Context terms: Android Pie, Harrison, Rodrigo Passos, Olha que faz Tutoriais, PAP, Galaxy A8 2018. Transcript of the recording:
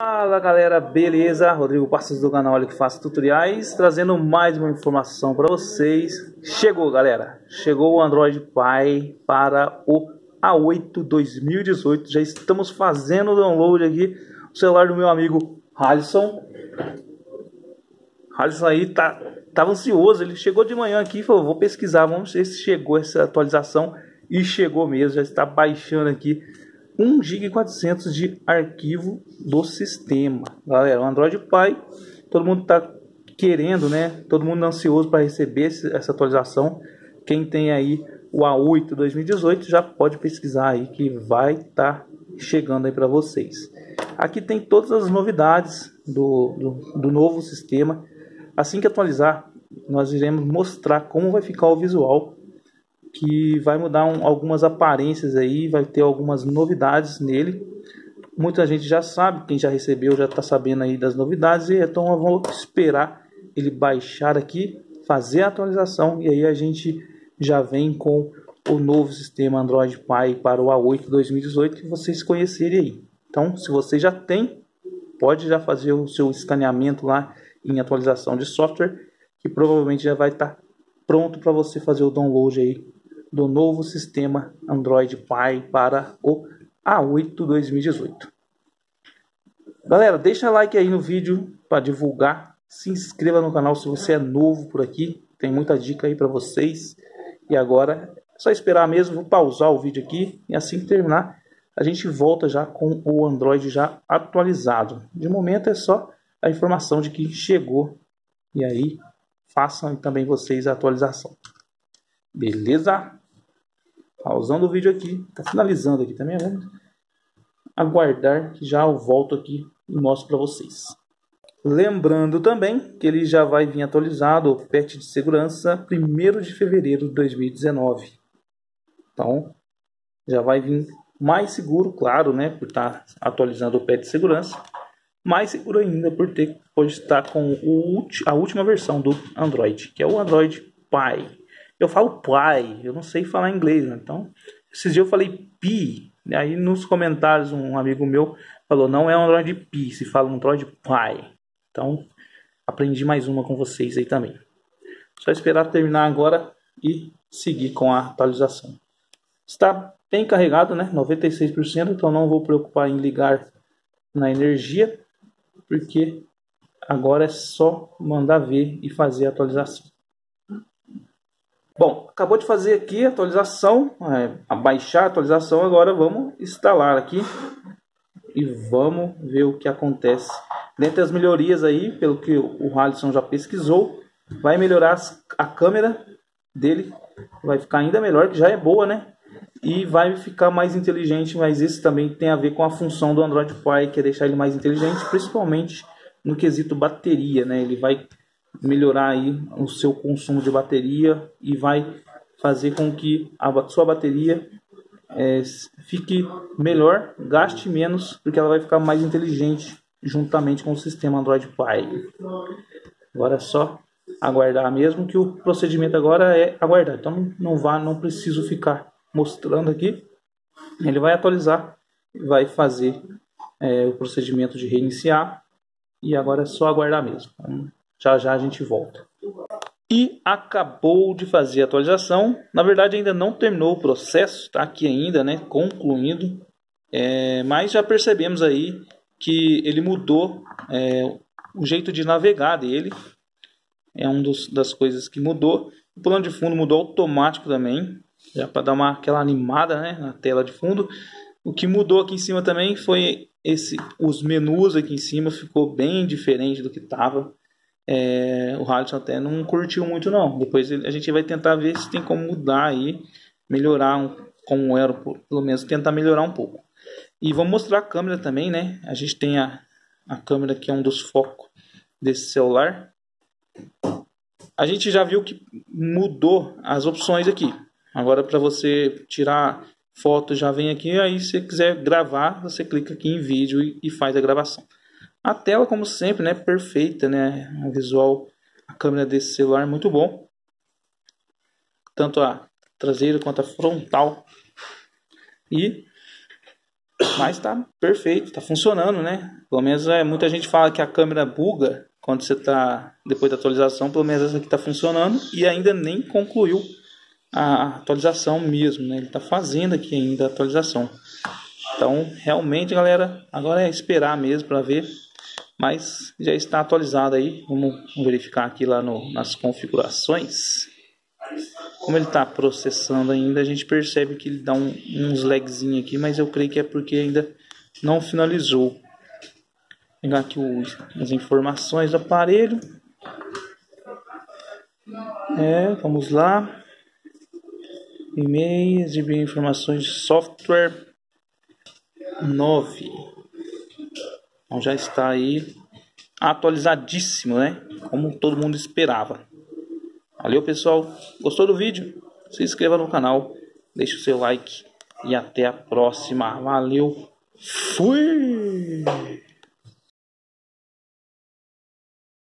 Fala galera, beleza? Rodrigo Passos do canal Olha que faz Tutoriais, trazendo mais uma informação para vocês. Chegou galera, chegou o Android Pie para o A8 2018. Já estamos fazendo o download aqui. O celular do meu amigo Harrison. Harrison aí tava ansioso, ele chegou de manhã aqui e falou: vou pesquisar, vamos ver se chegou essa atualização. E chegou mesmo, já está baixando aqui 1 GB 400 de arquivo do sistema. Galera, o Android Pie, todo mundo tá querendo, né? Todo mundo ansioso para receber essa atualização. Quem tem aí o A8 2018 já pode pesquisar aí que vai estar chegando aí para vocês. Aqui tem todas as novidades do novo sistema. Assim que atualizar, nós iremos mostrar como vai ficar o visual, que vai mudar algumas aparências aí, vai ter algumas novidades nele. Muita gente já sabe, quem já recebeu já está sabendo aí das novidades, então eu vou esperar ele baixar aqui, fazer a atualização, e aí a gente já vem com o novo sistema Android Pie para o A8 2018, que vocês conhecerem aí. Então, se você já tem, pode já fazer o seu escaneamento lá em atualização de software, que provavelmente já vai estar pronto para você fazer o download aí do novo sistema Android Pie para o A8 2018. Galera, deixa like aí no vídeo para divulgar, se inscreva no canal se você é novo por aqui, tem muita dica aí para vocês. E agora é só esperar mesmo, vou pausar o vídeo aqui e assim que terminar a gente volta já com o Android já atualizado. De momento é só a informação de que chegou, e aí façam também vocês a atualização. Beleza? Pausando o vídeo aqui, tá finalizando aqui também, vamos aguardar que já eu volto aqui e mostro para vocês. Lembrando também que ele já vai vir atualizado, o patch de segurança, 1º de fevereiro de 2019. Então, já vai vir mais seguro, claro, né, por estar atualizando o patch de segurança. Mais seguro ainda por ter, pode estar com a última versão do Android, que é o Android Pie. Eu falo Pie, eu não sei falar inglês, né? Então, esses dias eu falei Pi, e aí nos comentários um amigo meu falou: não é Android Pi, se fala Android Pie. Então, aprendi mais uma com vocês aí também. Só esperar terminar agora e seguir com a atualização. Está bem carregado, né? 96%, então não vou preocupar em ligar na energia, porque agora é só mandar ver e fazer a atualização. Bom, acabou de fazer aqui a atualização, baixar a atualização, agora vamos instalar aqui e vamos ver o que acontece. Dentre as melhorias aí, pelo que o Harrison já pesquisou, vai melhorar a câmera dele, vai ficar ainda melhor, que já é boa, né? E vai ficar mais inteligente, mas isso também tem a ver com a função do Android Pie, que é deixar ele mais inteligente, principalmente no quesito bateria, né? Ele vai melhorar aí o seu consumo de bateria e vai fazer com que a sua bateria fique melhor, gaste menos, porque ela vai ficar mais inteligente juntamente com o sistema Android Pie. Agora é só aguardar mesmo, que o procedimento agora é aguardar. Então não preciso ficar mostrando aqui, ele vai atualizar, vai fazer o procedimento de reiniciar, e agora é só aguardar mesmo. Então, já já a gente volta. E acabou de fazer a atualização, na verdade ainda não terminou o processo, está aqui ainda, né, concluído, mas já percebemos aí que ele mudou o jeito de navegar dele, é uma das coisas que mudou. O plano de fundo mudou automático também, já para dar aquela animada, né, na tela de fundo. O que mudou aqui em cima também foi os menus aqui em cima, ficou bem diferente do que estava. O Harrison até não curtiu muito não. Depois a gente vai tentar ver se tem como mudar aí, melhorar como era, pelo menos tentar melhorar um pouco. E vamos mostrar a câmera também, né? A gente tem a câmera que é um dos focos desse celular. A gente já viu que mudou as opções aqui. Agora, para você tirar foto, já vem aqui. Aí, se você quiser gravar, você clica aqui em vídeo e faz a gravação. A tela, como sempre, né, perfeita, né? O visual, a câmera desse celular é muito bom. Tanto a traseira quanto a frontal. E Mas tá perfeito, tá funcionando, né? Pelo menos muita gente fala que a câmera buga quando você tá depois da atualização. Pelo menos essa aqui tá funcionando e ainda nem concluiu a atualização mesmo, né? Ele tá fazendo aqui ainda a atualização. Então, realmente, galera, agora é esperar mesmo para ver. Mas já está atualizado aí. Vamos verificar aqui lá nas configurações. Como ele está processando ainda, a gente percebe que ele dá uns lagzinhos aqui, mas eu creio que é porque ainda não finalizou. Vou pegar aqui as informações do aparelho. Vamos lá. E-mail, exibir informações de software 9. Então já está aí atualizadíssimo, né? Como todo mundo esperava. Valeu, pessoal. Gostou do vídeo? Se inscreva no canal, deixe o seu like e até a próxima. Valeu. Fui!